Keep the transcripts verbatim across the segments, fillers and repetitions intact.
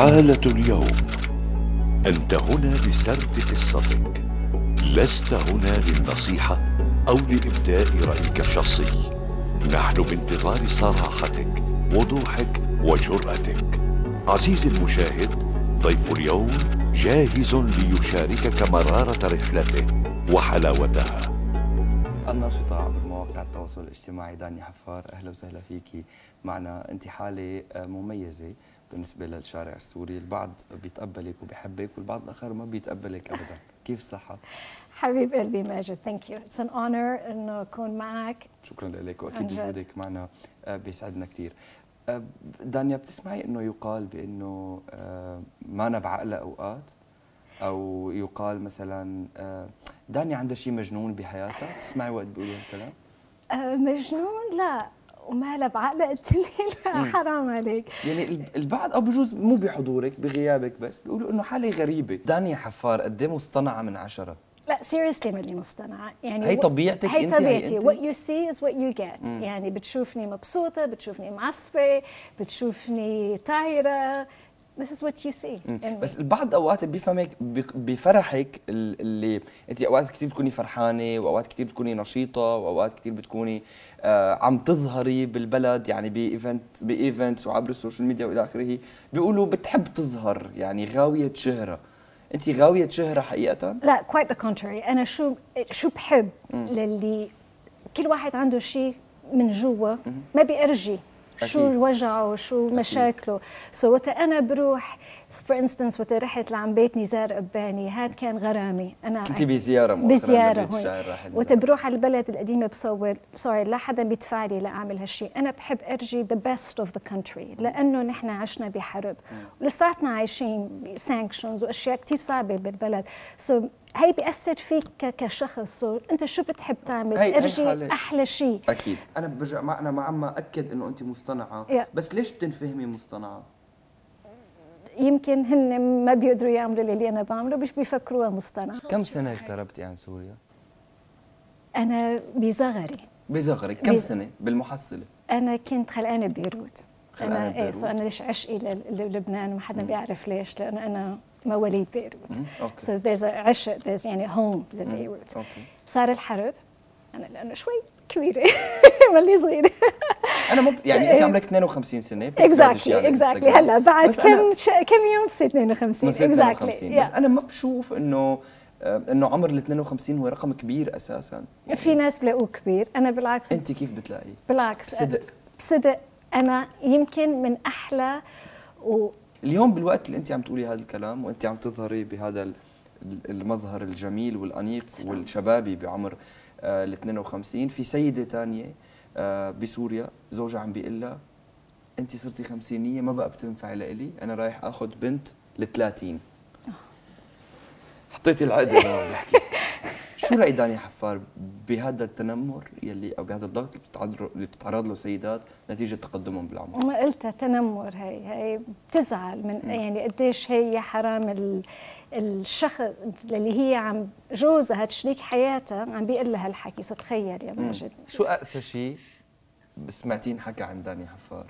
حالة اليوم، أنت هنا لسرد قصتك، لست هنا للنصيحة أو لإبداء رأيك الشخصي. نحن بانتظار صراحتك، وضوحك، وجرأتك. عزيزي المشاهد، ضيف اليوم جاهز ليشاركك مرارة رحلته وحلاوتها. الناشطة عبر مواقع التواصل الاجتماعي دانيا حفار، أهلا وسهلا فيكي معنا. أنت حالة مميزة بالنسبة للشارع السوري، البعض بيتقبلك وبيحبك والبعض الآخر ما بيتقبلك أبدا. كيف الصحة؟ حبيب قلبي ماجد، ثانك يو، اتس ان اونر انه اكون معك. شكرا لك، واكيد وجودك معنا بيسعدنا كثير. دانيا، بتسمعي انه يقال بانه ما انا بعقلها اوقات، او يقال مثلا دانيا عندها شيء مجنون بحياتها، بتسمعي وقت بيقولوا هالكلام؟ مجنون لا، وما لها بعقلها قلت لي لا، حرام عليك. يعني البعض او بجوز مو بحضورك، بغيابك، بس بيقولوا انه حالي غريبه. دانيا حفار قد ايه مصطنعه من عشره؟ لا سيريسلي ماني مصطنعه، يعني هي طبيعتك انت، هي طبيعتي. وات يو سي از وات يو جيت، يعني بتشوفني مبسوطه، بتشوفني معصبه، بتشوفني طايره، this is what you see. بس البعض اوقات بيفهمك بفرحك، اللي انت اوقات كثير بتكوني فرحانه، واوقات كثير بتكوني نشيطه، واوقات كثير بتكوني آه عم تظهري بالبلد، يعني بايفنت بايفنتس وعبر السوشيال ميديا والى اخره. بيقولوا بتحب تظهر، يعني غاويه شهره. انت غاويه شهره حقيقه؟ لا quite the contrary. انا شو شو بحب للي كل واحد عنده شيء من جوا ما بيرجي شو وجعه وشو مشاكله. سو so وقت انا بروح فور انستنس، وقت رحت لعم بيت نزار قباني، هاد كان غرامي. انا كنت بزياره مؤخرا، بزياره هون، وقت بروح على البلد القديمه بصور، سوري لا حدا بيدفع لي لاعمل هالشيء. انا بحب ارجي ذا بيست اوف ذا كونتري، لانه نحن عشنا بحرب ولساتنا عايشين سانكشنز واشياء كثير صعبه بالبلد. سو so هي بيأثر فيك كشخص، انت شو بتحب تعمل؟ ارجي احلى شيء. اكيد انا برجع معنا مع ما اكد انه انت مصطنعه، yeah. بس ليش بتنفهمي مصطنعه؟ يمكن هن ما بيقدروا يعملوا اللي انا بعمله، مش بيفكروها مصطنعه. كم سنه اغتربتي عن سوريا؟ انا بصغري بصغري كم بز... سنه بالمحصله؟ انا كنت خلقانه ببيروت. خلقانه ببيروت؟ ايه. انا ليش عشقي للبنان ما حدا بيعرف ليش، لانه انا ما وليد بيروت. اوكي. سو ذيرز عشق، ذيرز يعني هوم لبيروت. اوكي. صار الحرب، انا لانه شوي كبيره مالي صغيره. انا مو يعني انت عمرك اثنين وخمسين سنه. اكزاكتلي اكزاكتلي. هلا بعد كم كم يوم بصير اثنين وخمسين. اكزاكتلي. بس انا ما بشوف انه انه عمر ال اثنين وخمسين هو رقم كبير اساسا. يعني في ناس بلاقوه كبير، انا بالعكس. انت كيف بتلاقيه؟ بالعكس صدق صدق. انا يمكن من احلى و اليوم بالوقت اللي انت عم تقولي هذا الكلام، وانت عم تظهري بهذا المظهر الجميل والانيق والشبابي بعمر ال اثنين وخمسين، في سيده ثانيه بسوريا زوجها عم بيقول لها انت صرتي خمسينيه، ما بقى بتنفعي لإلي، انا رايح اخذ بنت ال ثلاثين. حطيتي العقد انا بحكي. شو راي دانيا حفار بهذا التنمر يلي او بهذا الضغط اللي بتتعرض له سيدات نتيجه تقدمهم بالعمر؟ ما قلتها تنمر، هي هي بتزعل من م. يعني قديش هي حرام الشخص اللي هي عم جوزها شريك حياتها عم بيقول لها هالحكي. سو تخيل يا ماجد، شو اقسى شيء سمعتيه حكى عن دانيا حفار؟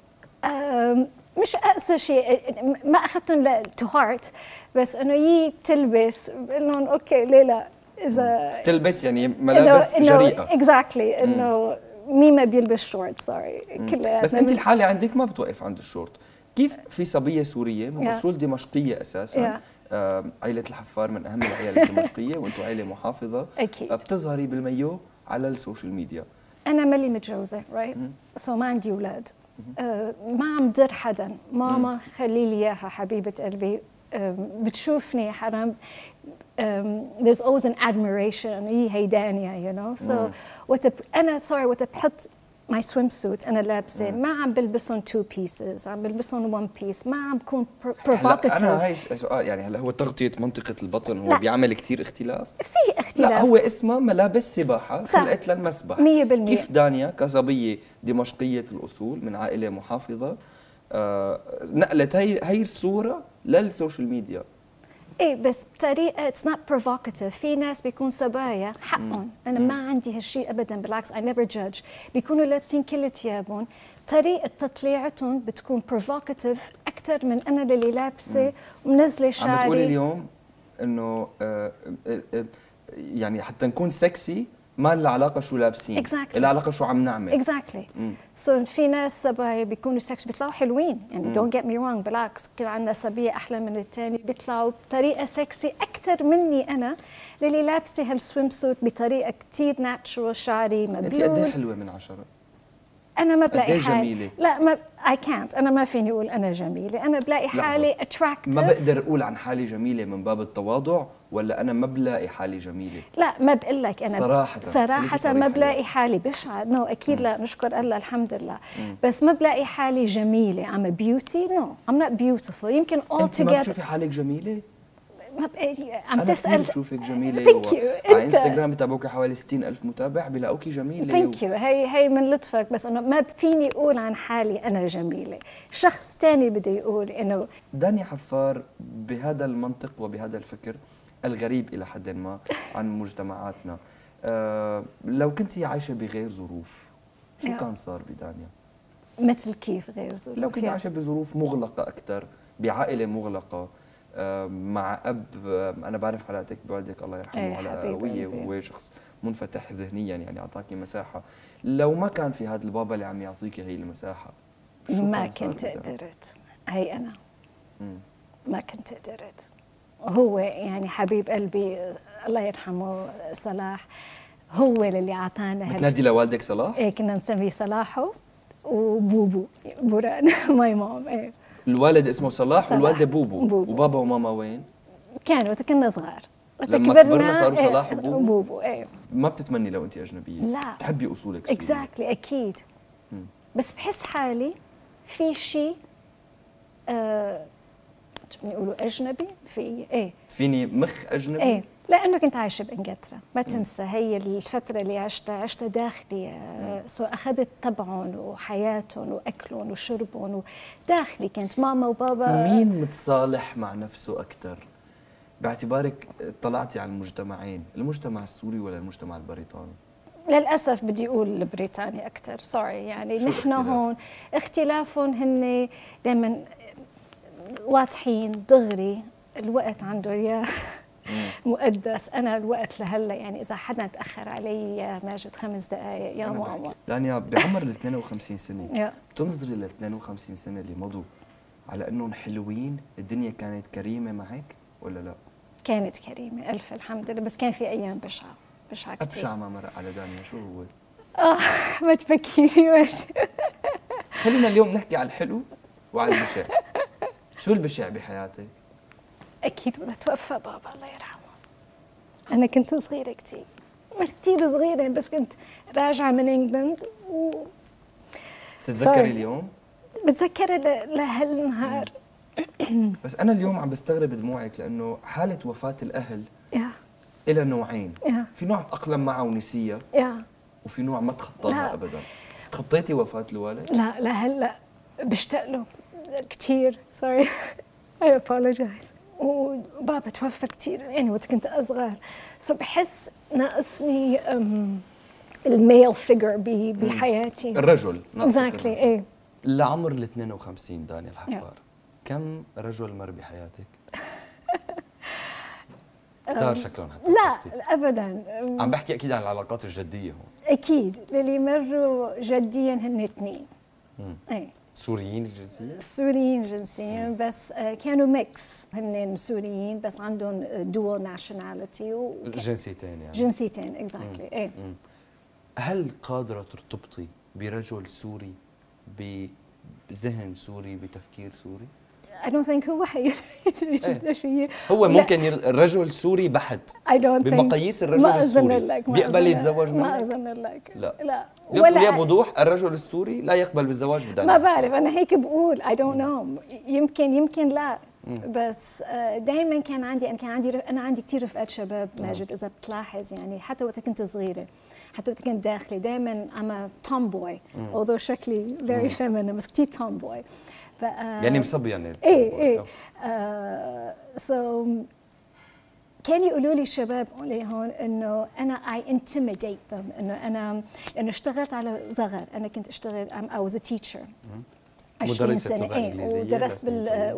مش اقسى شيء، ما اخذتهم تو هارت، بس انه هي تلبس انهم اوكي ليه لا، إذا تلبس يعني ملابس إنو جريئة. اكزاكتلي exactly. انه مين ما بيلبس شورت، سوري كلها. بس انت الحاله عندك ما بتوقف عند الشورت. كيف في صبيه سوريه من yeah. اصول دمشقيه اساسا yeah. آه، عائله الحفار من اهم العائلات الدمشقيه، وانتم عائله محافظه اكيد، بتظهري بالميو على السوشيال ميديا. انا مالي متجوزه رايت right? سو so ما عندي اولاد، آه، ما عم ضر حدا، ماما خلي لي اياها حبيبه قلبي، آه، بتشوفني حرام. Um, there's always an admiration. Hey Dania, you know. So what the أنا sorry what the put my swimsuit أنا لابسة ما عم بلبسهم two pieces، عم بلبسهم one piece، ما عم بكون provocative. أنا هاي سؤال، يعني هلا هو تغطية منطقة البطن هو بيعمل كثير اختلاف؟ في اختلاف. لا هو اسمه ملابس سباحة خلقت للمسبح. مية بالمية. كيف دانيا كصبية دمشقية الأصول من عائلة محافظة آه، نقلت هي هي الصورة للسوشيال ميديا؟ ايه بس بطريقه اتس نوت بروفوكاتيف. في ناس بيكون صبايا حقهم، انا مم. ما عندي هالشيء ابدا، بالعكس اي نيفر جادج. بيكونوا لابسين كل ثيابهم، طريقه تطليعتهم بتكون بروفوكاتيف اكثر من انا اللي لابسه ومنزله شعري. عم بتقولي اليوم انه يعني حتى نكون سكسي ما لها علاقه شو لابسين exactly. لها علاقه شو عم نعمل اكزاكتلي exactly. سو so في ناس بيكونوا سكس بيطلعوا حلوين يعني دونت جيت مي رونج بالعكس كل عندنا سبيه احلى من الثاني بيطلعوا بطريقه سكسي اكثر مني انا اللي لابسه هالسويم سوت بطريقه كثير ناتشرال شعري مبلول. انت قد ايه حلوه من عشرة؟ انا ما بلاقي حالي لا ما اي كانت انا ما فيني اقول انا جميله، انا بلاقي حالي اتراكتيف. ما بقدر اقول عن حالي جميله من باب التواضع ولا انا ما بلاقي حالي جميله؟ لا ما بقول لك انا صراحه صراحه ما بلاقي حالي بشعر نو اكيد. لا نشكر الله الحمد لله مم. بس ما بلاقي حالي جميله. I'm a beauty no I'm not beautiful يمكن all together. انت ما بتشوفي حالك جميله؟ عم تسأل. أنا بشوفك جميلة و... على انستغرام بتابعوكي حوالي ستين ألف متابع بلاقوكي جميلة. ثانك يو. هي هي من لطفك بس انه ما فيني اقول عن حالي انا جميلة، شخص ثاني بده يقول انه دانيا حفار بهذا المنطق وبهذا الفكر الغريب الى حد ما عن مجتمعاتنا. أه لو كنتي عايشة بغير ظروف شو كان صار بدانيا؟ مثل كيف غير ظروف؟ لو كنت عايشة بظروف مغلقة أكثر، بعائلة مغلقة، مع اب انا بعرف حلقتك بعدك الله يرحمه على قويه وهو شخص منفتح ذهنيا يعني اعطاكي مساحه، لو ما كان في هذا البابا اللي عم يعطيكي هي المساحه ما كنت قدرت. هي انا مم. ما كنت قدرت. هو يعني حبيب قلبي الله يرحمه صلاح هو اللي اعطانا. بتنادي لوالدك صلاح؟ ايه كنا نسميه صلاحه وبوبو بران ماي مام. ايه الوالد اسمه صلاح, صلاح والوالده بوبو. بوبو وبابا وماما وين؟ كانوا وقت كنا صغار لما كبرنا صاروا صلاح وبوبو. ايه بوبو ايه. ما بتتمني لو انت اجنبيه؟ لا بتحبي اصولك سورية اكزاكتلي اكيد مم. بس بحس حالي في شيء آه يقولوا اجنبي في ايه فيني مخ اجنبي؟ ايه لانه كنت عايشه بانجلترا ما تنسى هي الفتره اللي عشتها عشتها داخلي سو اخذت طبعهم وحياتهم واكلهم وشربهم وداخلي كانت ماما وبابا. مين متصالح مع نفسه اكثر؟ باعتبارك اطلعتي على المجتمعين، المجتمع السوري ولا المجتمع البريطاني؟ للاسف بدي اقول البريطاني اكثر سوري يعني نحن هون اختلافهم هن دائما واضحين دغري الوقت عنده اياه مقدس. انا الوقت لهلا يعني اذا حدا تاخر علي يا ماجد خمس دقائق يا ماما. دانيا بعمر ال اثنين وخمسين سنه بتنظري لل اثنين وخمسين سنه اللي مضوا على انهم حلوين؟ الدنيا كانت كريمه معك ولا لا؟ كانت كريمه الف الحمد لله بس كان في ايام بشعه بشعه كثير. ابشع ما مر على دانيا شو هو؟ اه ما تبكيني ماجد. خلينا اليوم نحكي على الحلو وعلى البشع. شو البشع بحياتك؟ أكيد بدها توفى بابا الله يرحمه. أنا كنت صغيرة كتير، ما كتير صغيرة بس كنت راجعة من إنجلند و بتتذكري اليوم؟ بتذكري لهالنهار. بس أنا اليوم عم بستغرب دموعك لأنه حالة وفاة الأهل إلى نوعين، في نوع تأقلم معه ونسيها وفي نوع ما تخطاها أبداً. تخطيتي وفاة الوالد؟ لا لهلا بشتاق له كتير سوري I apologize. وبابا توفى كثير يعني وقت كنت اصغر سو بحس ناقصني الميل فيجر بحياتي. الرجل اكزاكتلي ايه. لعمر ال اثنين وخمسين دانيا الحفار كم رجل مر بحياتك؟ اختار شكلهم حتى لا ابدا. عم بحكي اكيد عن العلاقات الجديه هون. اكيد اللي مروا جديا هن اثنين ايه سوريين الجنسية؟ سوريين الجنسية بس كانوا ميكس هن سوريين بس عندهم دول ناشوناليتي و جنسيتين يعني جنسيتين اكزاكتلي exactly. ايه. هل قادرة ترتبطي برجل سوري بذهن سوري بتفكير سوري؟ I don't think هو حيرتبط. هو ممكن رجل سوري بحت بمقاييس الرجل السوري بيقبل يتزوج منك؟ ما أظن لك لا لا ولا بوضوح الرجل السوري لا يقبل بالزواج بدانيا. ما بعرف أنا هيك بقول I don't know يمكن يمكن لا بس دائما كان عندي أنا كان عندي أنا عندي كثير رفقات شباب ماجد إذا بتلاحظ يعني حتى وقت كنت صغيرة حتى وقت كنت داخلة دائما I'm a tomboy although شكلي very feminine بس كثير tomboy يعني مصبي يعني ايه ايه آه سو كان يقولوا لي الشباب اللي هون انه انا اي انتميديت ذم انه انا انه اشتغلت على صغر. انا كنت اشتغل I was a teacher عشرين سنه ايه ودرست بال...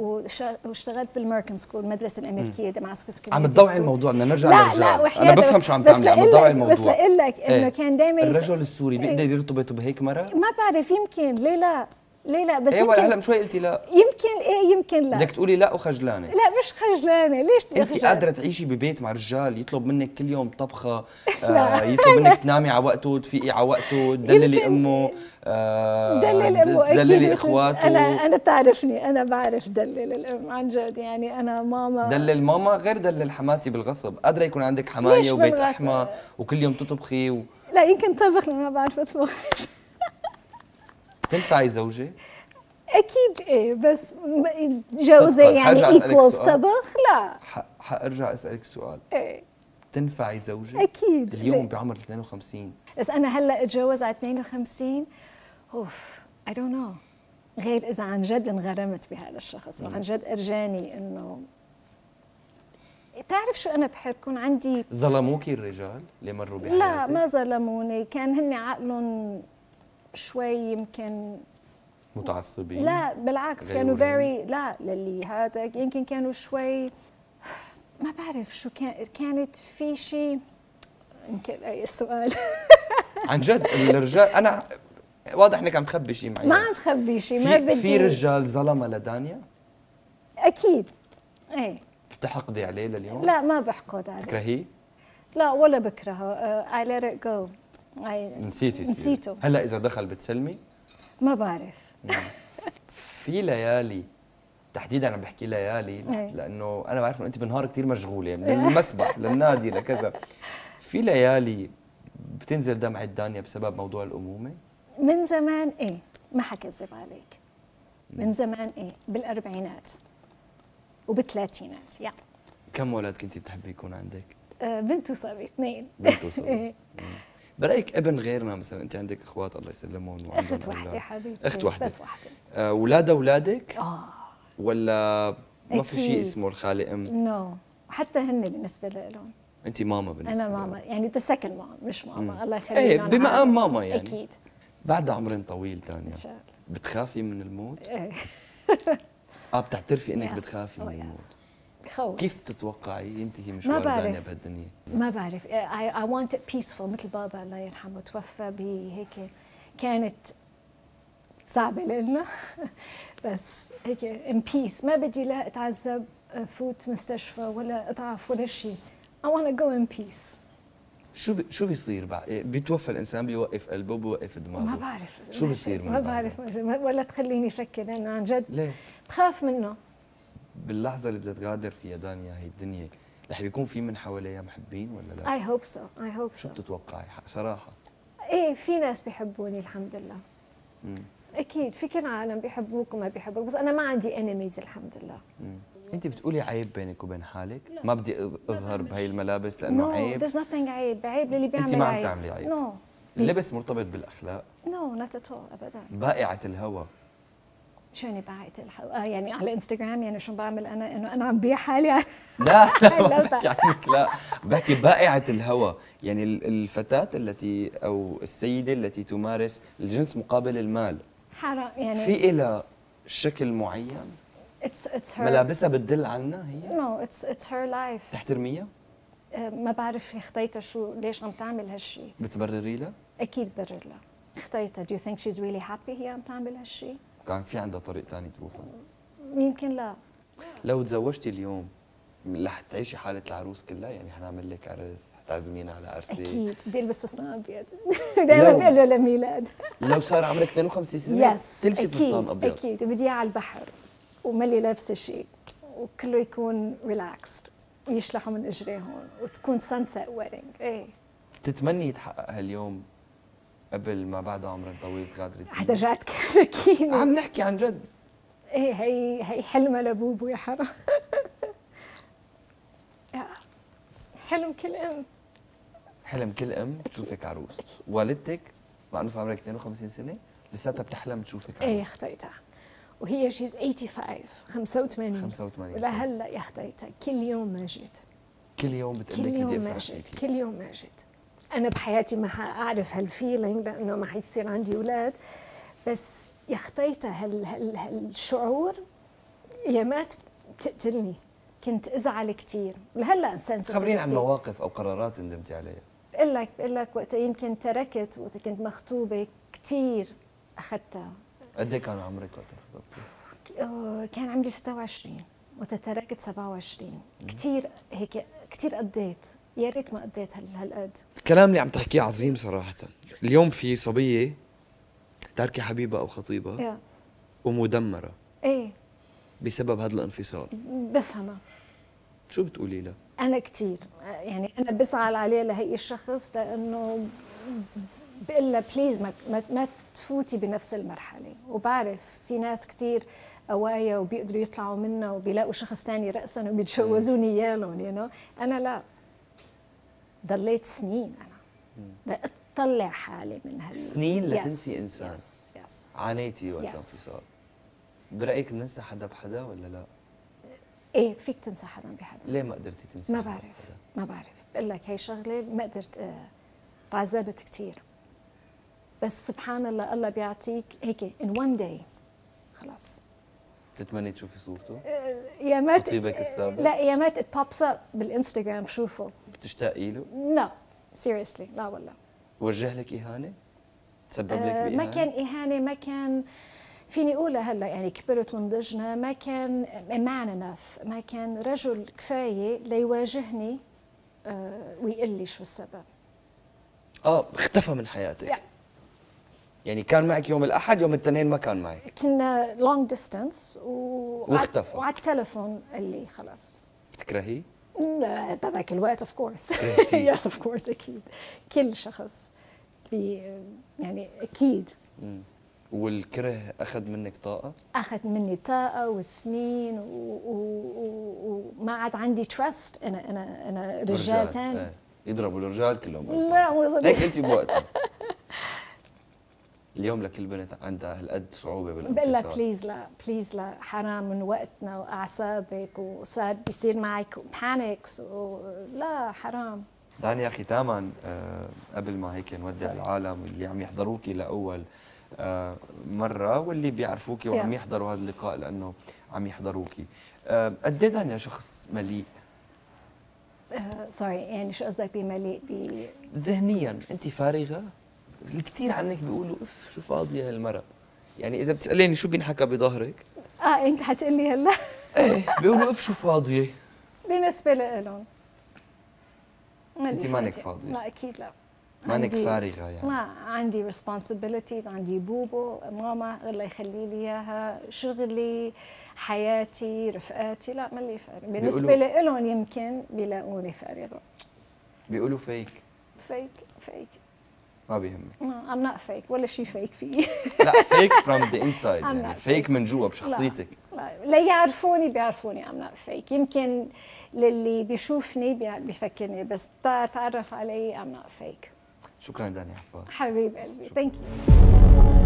واشتغلت بالامريكان سكول، المدرسه الامريكيه دماسكس كوميونتي. عم تضوعي الموضوع، بدنا نرجع لا للرجال. لا انا بفهم شو عم تعملي، عم تضوعي الموضوع. بس بقول لك انه كان دائما الرجل السوري بيقدر يرتبط بهيك مرة؟ ما بعرف، يمكن ليه لا؟ ليه لا؟ بس ايه ولا هلا من شوي قلتي لا، يمكن ايه يمكن لا. بدك تقولي لا وخجلانه؟ لا مش خجلانه، ليش تبقى خجلانه؟ انت قادره تعيشي ببيت مع رجال يطلب منك كل يوم طبخه، آه يطلب منك تنامي على وقته، تفيقي على وقته، تدللي امه، آه دلل امه اكيد، تدللي اخواته. انا انا بتعرفني، انا بعرف دلل الام عن جد، يعني انا ماما دلل ماما غير دلل حماتي بالغصب، قادره يكون عندك حمايه وبيت احمى وكل يوم تطبخي و... لا يمكن طبخ لما ما بعرف اطبخ. تنفعي زوجة؟ أكيد إيه، بس جوزة يعني إيكوالز طبخ لا. حأرجع أسألك سؤال. إيه تنفعي زوجة؟ أكيد اليوم بعمر اثنين وخمسين، بس أنا هلا أتجوز على اثنين وخمسين، أوف I don't know، غير إذا عن جد انغرمت بهذا الشخص وعن جد أرجاني إنه تعرف شو أنا بحب يكون عندي. ظلموكي الرجال اللي مروا بحياتك؟ لا ما ظلموني، كان هن عقلهم شوي يمكن متعصبين، لا بالعكس كانوا فيري لا للي هذا، يمكن كانوا شوي ما بعرف شو كان، كانت في شيء يمكن اي سؤال. عن جد الرجال انا واضح انك عم تخبي شيء معي. ما عم تخبي شيء، ما بدي. في رجال ظلمها لدانيا؟ اكيد ايه. بتحقدي عليه لليوم؟ لا ما بحقد عليه. بتكرهيه؟ لا ولا بكرهه، I let it go. نسيتي نسيته. هلا إذا دخل بتسلمي؟ ما بعرف. في ليالي تحديدا عم بحكي ليالي لأنه أنا بعرف إنه أنت بالنهار كثير مشغولة، للمسبح للنادي لكذا، في ليالي بتنزل دمعة دانيا بسبب موضوع الأمومة؟ من زمان إيه، ما حكذب عليك، من زمان إيه، بالأربعينات وبالثلاثينات. يعني كم ولد كنتي بتحبي يكون عندك؟ بنت وصبي، اثنين بنت وصبي. برأيك ابن غيرنا مثلا، انت عندك اخوات الله يسلمهم وعندهم اخت وحده حبيبتي، اخت وحده بس وحده. آه، اولادها اولادك؟ اه ولا ما في شيء اسمه الخالي ام؟ نو no. حتى هن بالنسبه لهم انت ماما، بالنسبه انا ماما لهم. يعني ذا سكن ماما مش ماما. مم. الله يخليك. ايه بمقام ماما يعني اكيد. بعد عمر طويل دانيا ان شاء الله بتخافي من الموت؟ ايه. اه بتعترفي انك بتخافي من الموت؟ خوف. كيف تتوقعي ينتهي مشوار دانيا بهالدنيا؟ ما بعرف. I want it peaceful مثل بابا الله يرحمه توفى بهيك، كانت صعبة لنا بس هيك in peace، ما بدي لا اتعذب فوت مستشفى ولا اضعف ولا شيء. I want to go in peace. شو ب... شو بيصير بعد بيتوفى الانسان؟ بيوقف قلبه بيوقف دماغه؟ ما بعرف شو بيصير. ما بعرف ولا تخليني افكر لانه عن جد ليه؟ بخاف منه. باللحظة اللي بدها تغادر فيها دانيا هي الدنيا، رح يكون في من حواليها محبين ولا لا؟ I hope so، I hope so. شو بتتوقعي صراحة؟ إيه في ناس بيحبوني الحمد لله. مم. أكيد في كل عالم بيحبوك وما بيحبوك، بس أنا ما عندي انميز الحمد لله. مم. أنت بتقولي عيب بينك وبين حالك؟ لا. ما بدي أظهر بهي الملابس لأنه no. عيب. there's nothing عيب، عيب للي بيعمل عيب. أنت ما عم تعملي عيب. no. اللبس مرتبط بالأخلاق. no not at all أبداً. بائعة الهوى. شو بعت الحلقه يعني على انستغرام؟ يعني شو بعمل انا؟ انه انا عم بيع حالي يعني. لا لا بحكي عنك، لا بحكي بائعه الهوى، يعني الفتاه التي او السيده التي تمارس الجنس مقابل المال. حرام يعني. في إلى شكل معين it's, it's her. ملابسها بتدل عنا هي؟ نو اتس اتس هير لايف. بتحترميها؟ ما بعرف خطيتها شو ليش عم تعمل هالشيء. بتبرري لها؟ اكيد برر لها. خطيتها do you think she's really happy هي عم تعمل هالشيء؟ كان في عندها طريق ثاني تروحه؟ يمكن لا. لو تزوجتي اليوم رح تعيشي حالة العروس كلها، يعني حنعمل لك عرس، حتعزمينا على عرسي. اكيد بدي البس فستان ابيض دائما بقول له لميلاد. لو صار عمرك اثنين وخمسين سنة تلبسي فستان ابيض؟ اكيد بدي اياه على البحر وملي لابسة شيء وكله يكون ريلاكسد ويشلحوا من اجري هون وتكون سانسيت ويدنج. ايه بتتمني يتحقق هاليوم قبل ما بعد عمر طويل تغادري؟ حترجعت كفكيني عم نحكي عن جد. ايه هي هي حلمها لبوبو يا حرام. حلم كل ام. حلم كل ام تشوفك عروس. أكيد. والدتك مع انه صار عمرك اثنين وخمسين سنه لساتها بتحلم تشوفك عروس. ايه اختيتها وهي شيز خمسة وثمانين خمسة وثمانين لهلا يا اختيتها كل يوم ماجد. كل يوم بتقول لك بدي ماجد، كل يوم ماجد. أنا بحياتي ما حأعرف هالفيلينج لأنه ما حيصير عندي أولاد، بس يا اختيته هالشعور يا ما تقتلني. كنت ازعل كثير لهلا انسان. خبريني عن مواقف او قرارات ندمتي عليها. بقول لك بقول لك وقت يمكن تركت، وقت كنت مخطوبه كثير اخذتها. قد ايه كان عمرك وقت خطبتي؟ كان عمري ستة وعشرين وقت تركت سبعة وعشرين. كثير هيك كثير قضيت، يا ريت ما قضيت هالقد. الكلام اللي عم تحكيه عظيم صراحه. اليوم في صبيه تاركه حبيبه او خطيبه ومدمره ايه بسبب هذا الانفصال. بفهمها. شو بتقولي له؟ أنا كثير يعني أنا بزعل عليه لهي الشخص، لأنه بقول له بليز ما ما تفوتي بنفس المرحلة، وبعرف في ناس كثير قوايا وبيقدروا يطلعوا منها وبيلاقوا شخص ثاني رأسا وبيتجوزوني إياه لهم يو نو، أنا لا. ضليت سنين أنا لأطلع حالي من هال سنين لتنسي إنسان. يس يس عانيتي وقت الانفصال. برأيك ننسى حدا بحدا ولا لا؟ ايه فيك تنسى حدا بحدا. ليه ما قدرتي تنسى؟ ما بعرف ما بعرف، بقول لك هي شغله ما قدرت. آه تعذبت كثير، بس سبحان الله الله بيعطيك هيك ان وان داي خلص. بتتمني تشوفي صورته؟ آه يا مات خطيبك السابق؟ لا يا مات ات بوبس اب بالانستغرام بشوفه. بتشتاقي له؟ لا سيريسلي لا والله. وجه لك اهانه؟ تسبب آه لك باهانه؟ ما كان اهانه، ما كان فيني اقولها هلا يعني كبرت ونضجنا، ما كان معنى نف، ما كان رجل كفايه ليواجهني آه ويقول لي شو السبب. اه اختفى من حياتك. yeah. يعني كان معك يوم الاحد، يوم الاثنين ما كان معك. كنا لونج ديستانس واختفى، وعلى التليفون قال لي خلص. بتكرهيه؟ بهذاك الوقت اوف كورس. يس اوف كورس اكيد كل شخص يعني اكيد. م. والكره اخذ منك طاقه؟ اخذ مني طاقه وسنين وما عاد عندي تراست. انا انا انا رجال, رجال. ثاني آه. يضربوا الرجال كلهم. لا مو ليك انت بوقتها. اليوم لكل بنت عندها هالقد صعوبه بالانفصال. بقول لك بليز لا بليز لا، حرام من وقتنا واعصابك، وصار بيصير معك بانيكس ولا حرام. دانيا ختاما آه قبل ما هيك نودع العالم اللي عم يحضروكي لاول آه مرة واللي بيعرفوكي وعم يحضروا هذا اللقاء لأنه عم يحضروكي، قد ايه دانيا شخص مليء؟ سوري يعني شو قصدك بمليء؟ ب ذهنيا أنت فارغة؟ الكثير عنك بيقولوا اف شو فاضية هالمرة، يعني إذا بتسأليني شو بينحكى بظهرك؟ اه أنت حتقلي هلا؟ إيه بيقولوا اف شو فاضية؟ بالنسبة لإلهم أنت مانك فاضية. لا أكيد لا، مانك فارغه يعني. ما عندي ريسبونسبيلتيز، عندي بوبو، ماما الله يخلي لي اياها، شغلي، حياتي، رفقاتي، لا مالي فارغه، بالنسبه لهم يمكن بيلاقوني فارغه. بيقولوا فيك فيك فيك ما بيهمك. ما ام نوت فيك ولا شيء فيك فيي. لا فيك فروم ذا انسايد يعني فيك من جوا بشخصيتك. لا لا يعرفوني بيعرفوني ام نوت فيك، يمكن للي بيشوفني بيفكرني، بس تعرف علي ام نوت فيك. شكرا دانيا حفار حبيب قلبي. ثانك يو.